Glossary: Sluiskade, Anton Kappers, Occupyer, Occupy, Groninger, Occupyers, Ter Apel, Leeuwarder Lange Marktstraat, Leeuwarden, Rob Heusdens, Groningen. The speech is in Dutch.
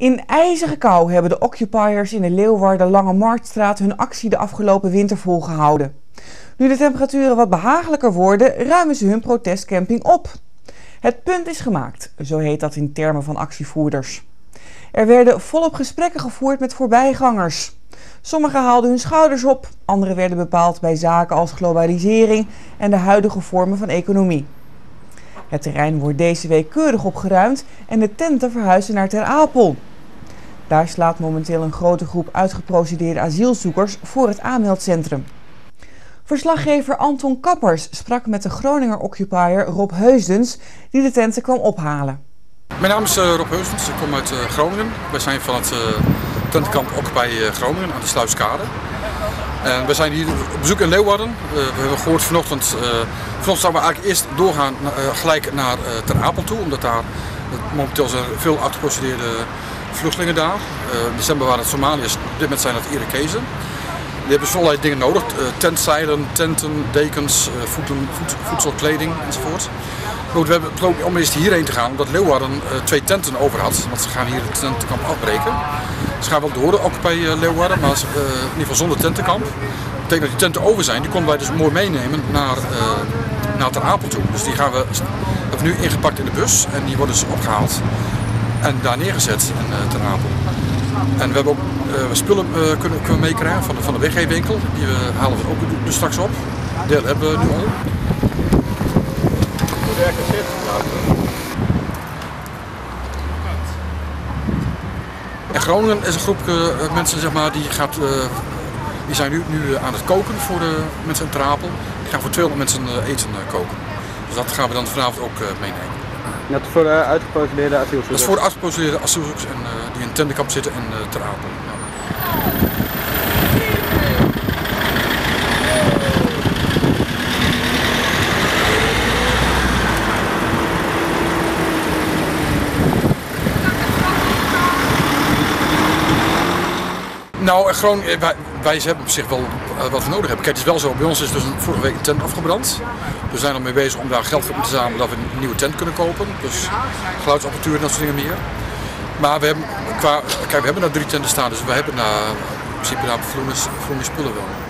In ijzige kou hebben de occupiers in de Leeuwarder Lange Marktstraat hun actie de afgelopen winter volgehouden. Nu de temperaturen wat behagelijker worden, ruimen ze hun protestcamping op. Het punt is gemaakt, zo heet dat in termen van actievoerders. Er werden volop gesprekken gevoerd met voorbijgangers. Sommigen haalden hun schouders op, anderen werden bepaald bij zaken als globalisering en de huidige vormen van economie. Het terrein wordt deze week keurig opgeruimd en de tenten verhuizen naar Ter Apel. Daar slaat momenteel een grote groep uitgeprocedeerde asielzoekers voor het aanmeldcentrum. Verslaggever Anton Kappers sprak met de Groninger occupier Rob Heusdens, die de tenten kwam ophalen. Mijn naam is Rob Heusdens, ik kom uit Groningen. Wij zijn van het tentenkamp Occupy Groningen aan de Sluiskade. En we zijn hier op bezoek in Leeuwarden. We hebben gehoord vanochtend, zouden we eigenlijk eerst doorgaan gelijk naar Ter Apel toe. Omdat daar momenteel zijn veel uitgeprocedeerde vluchtelingen daar. In december waren het Somaliërs, op dit moment zijn dat Irakezen. Die hebben dus allerlei dingen nodig. Tentzeilen, tenten, dekens, voedsel, kleding enzovoort. Goed, we hebben besloten om eerst hierheen te gaan, omdat Leeuwarden twee tenten over had. Want ze gaan hier het tentenkamp afbreken. Ze gaan wel door, ook bij Leeuwarden, maar in ieder geval zonder tentenkamp. Dat betekent dat die tenten over zijn. Die konden wij dus mooi meenemen naar Ter Apel toe. Dus die hebben we nu ingepakt in de bus en die worden dus opgehaald en daar neergezet in Ter Apel. En we hebben ook spullen kunnen meekrijgen van de weggeefwinkel. Die halen we ook dus straks op. Deel hebben we nu al. In Groningen is een groep mensen, zeg maar, die zijn nu aan het koken voor de mensen in Ter Apel. Die gaan voor 200 mensen eten koken. Dus dat gaan we dan vanavond ook meenemen. Dat is voor de uitgeprocedeerde asielzoekers? Dat is voor de uitgeprocedeerde asielzoekers die in tentenkamp zitten in Ter Apel. Nou, Groningen, wij hebben op zich wel wat we nodig hebben. Kijk, het is wel zo, bij ons is dus vorige week een tent afgebrand. We zijn al mee bezig om daar geld voor te zamelen dat we een nieuwe tent kunnen kopen. Dus geluidsapparatuur en dat soort dingen meer. Maar we hebben daar 3 tenten staan, dus we hebben daar in principe daar voldoende spullen wel.